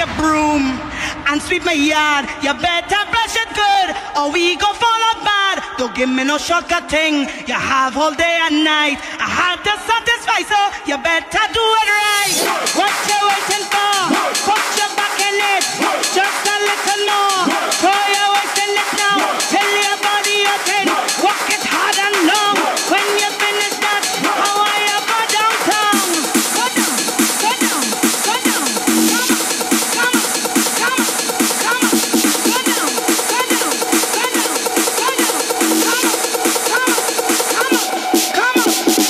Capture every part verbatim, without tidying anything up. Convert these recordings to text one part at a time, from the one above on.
your broom and sweep my yard. You better brush it good or we go fall apart. Don't give me no shortcut thing. You have all day and night. I had to satisfy, so you better do it right. What you waiting for? Put your back in it. Just a little more. Throw your waist in it now. Till your body is in. Walk it hard and long. When you finish that, how are you go downtown? Go down, go down, go down. Come on, come on, come on, come on. Go down, go down, go down, go down. Come on, come on, come on, come on.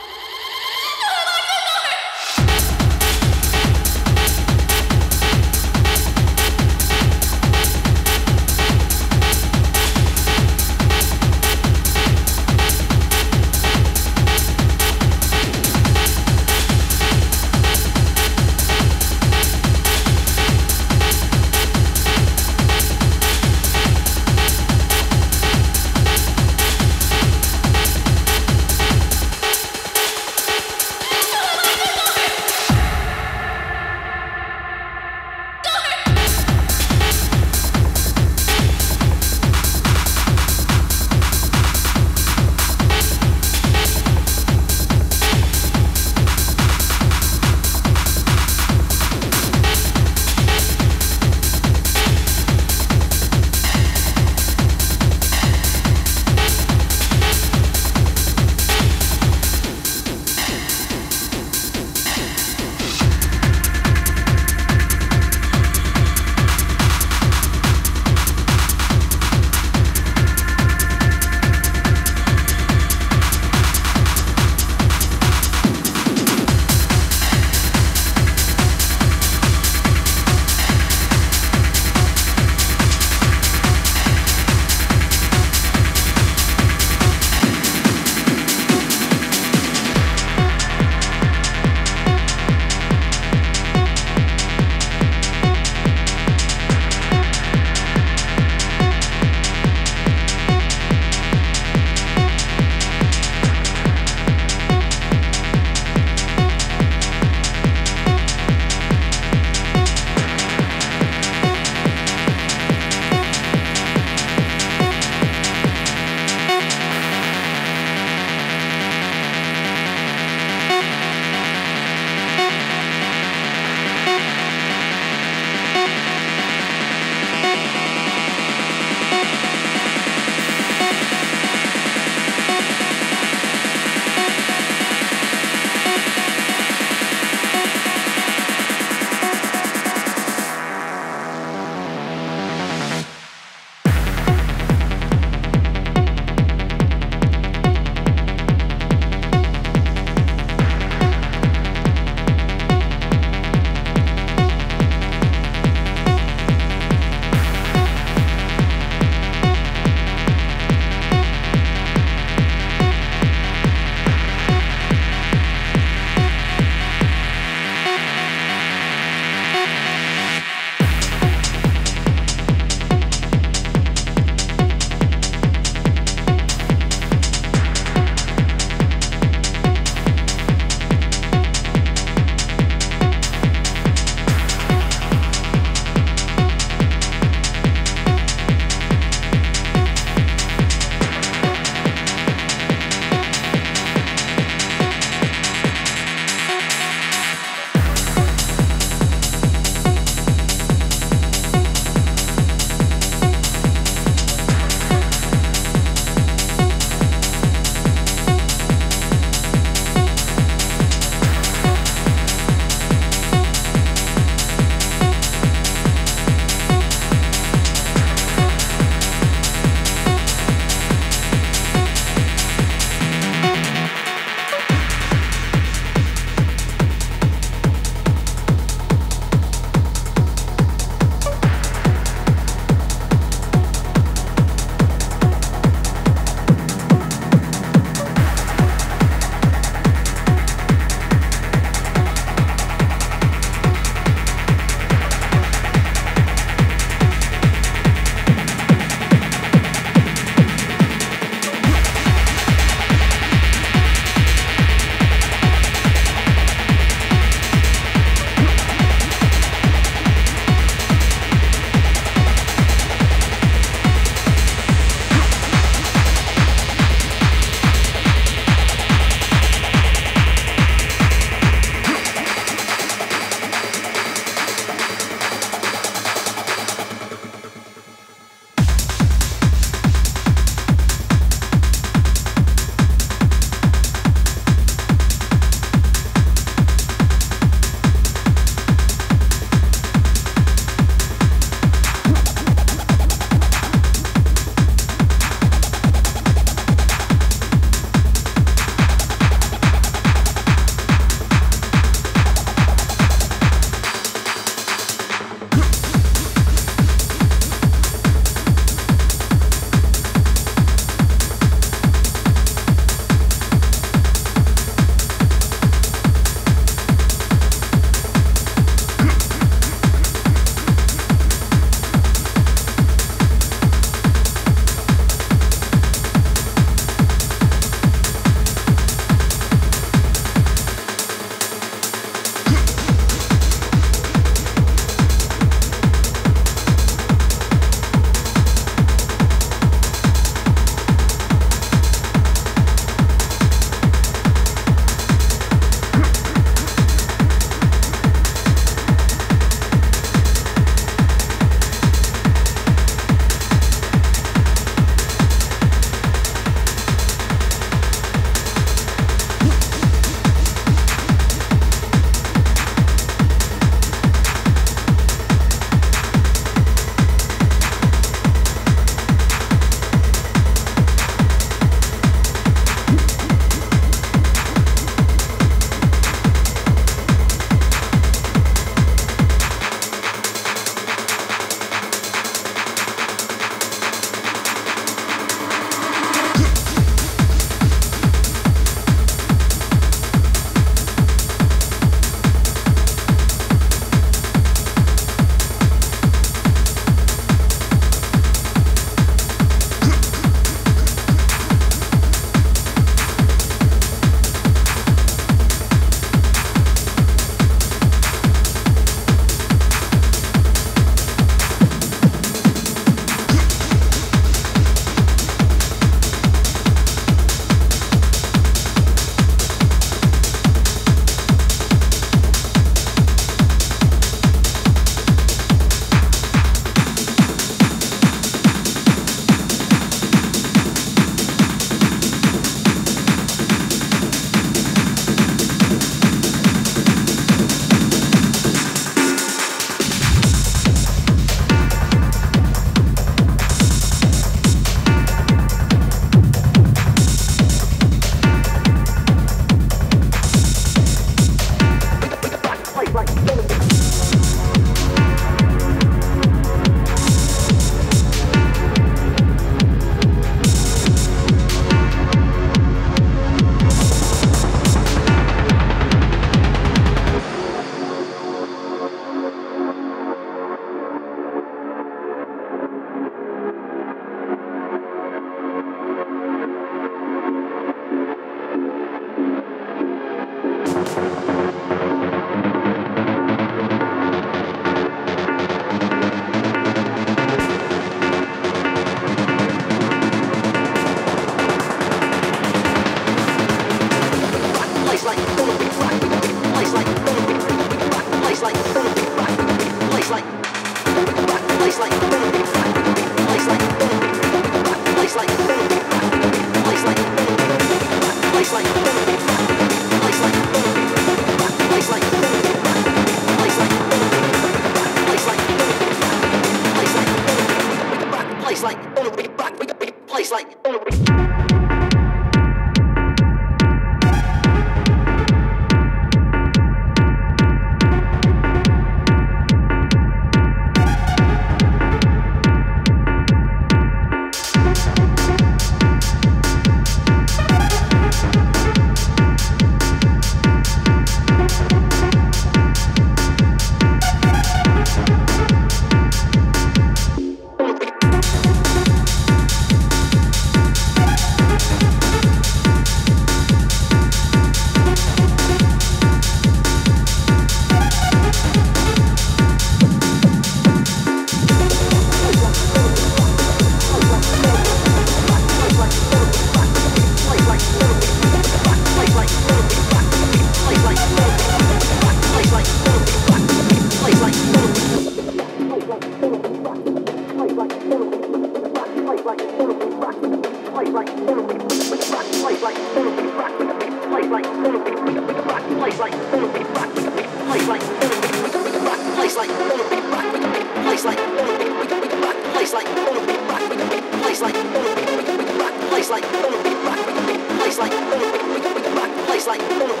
place like on a big rock, we can make a place like on a big rock, place like on a big rock, we can make a place like on a big rock, place like on a big rock, we can make a place like on a big rock, place like on a big rock, we can make a place like on a big rock, place like on a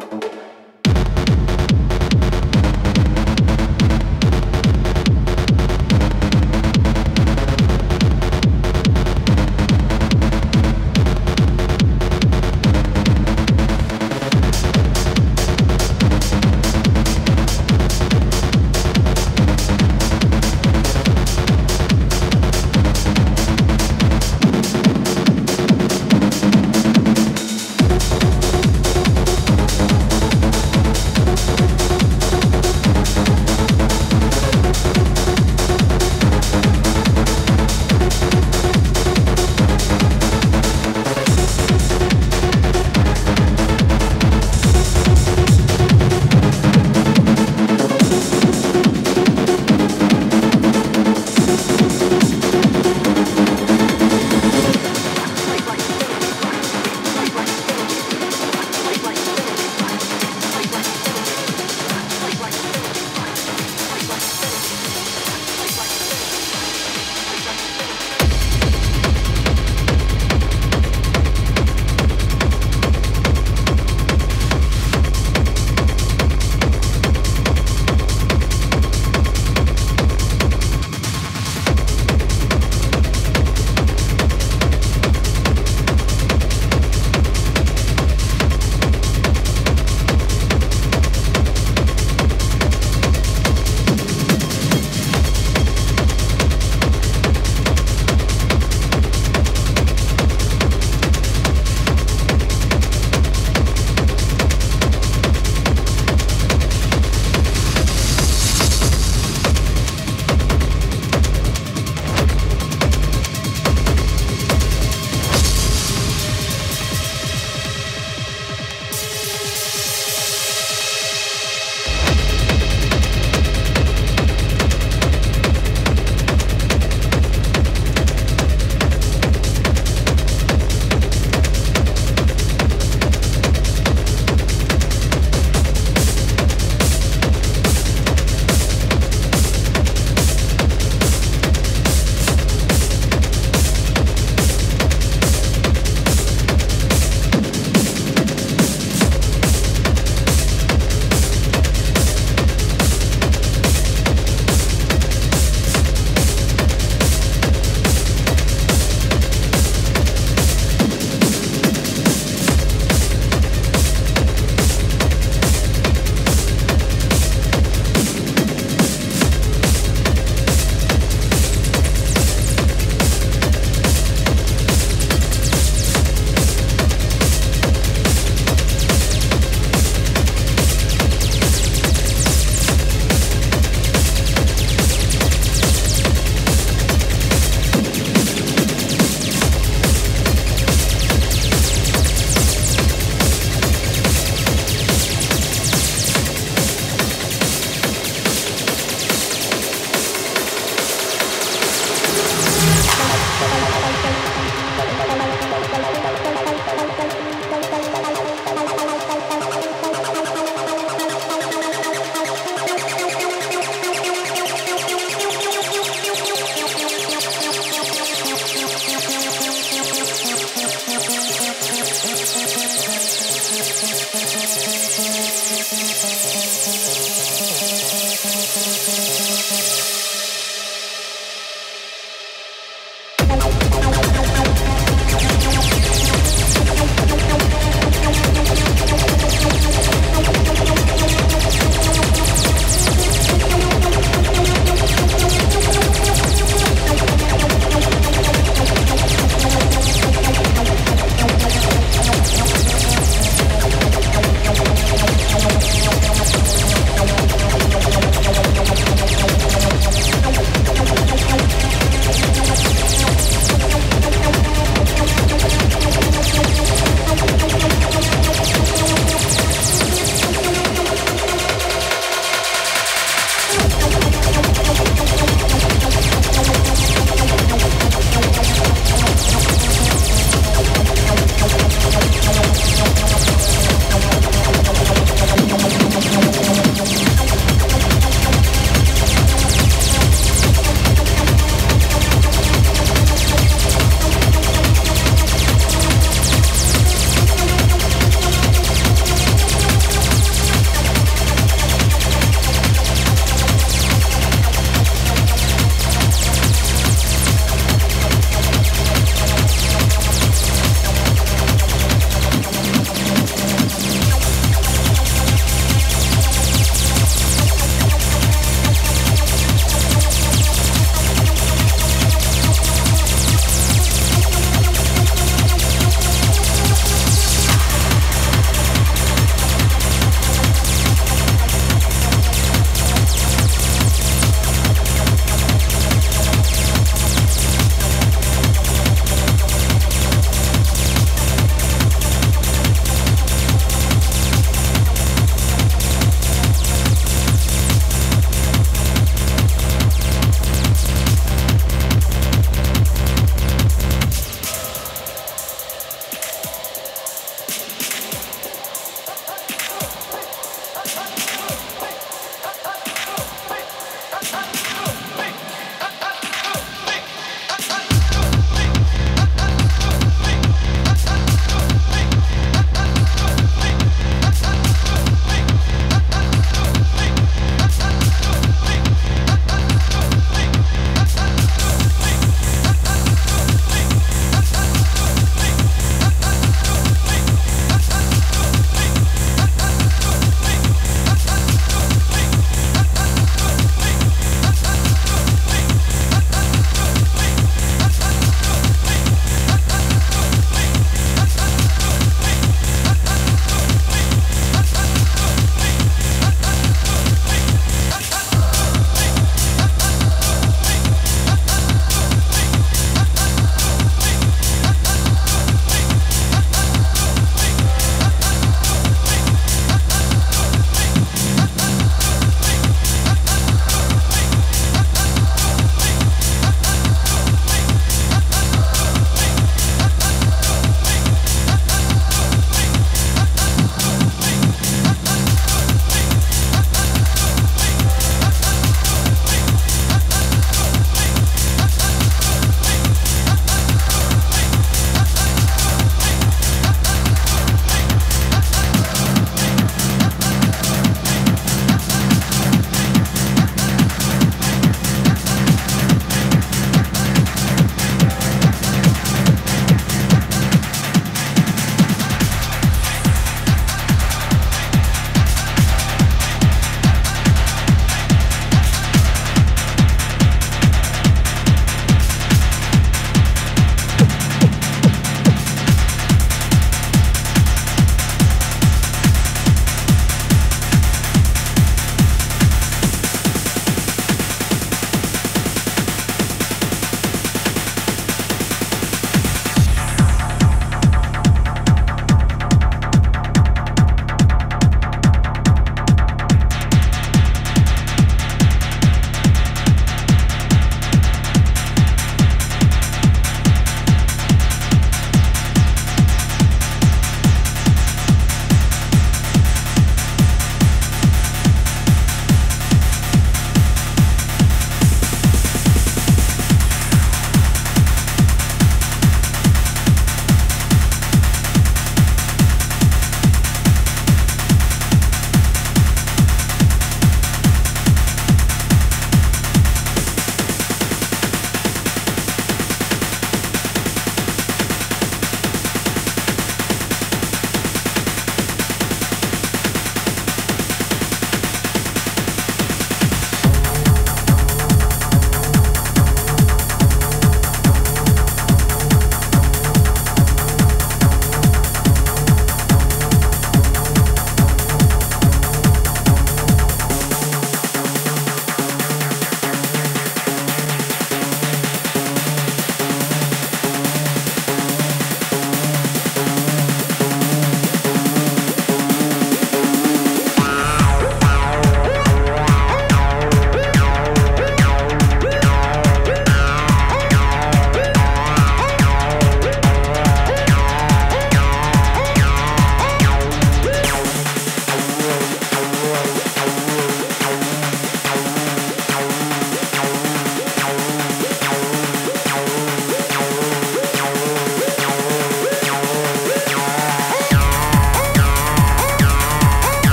big rock.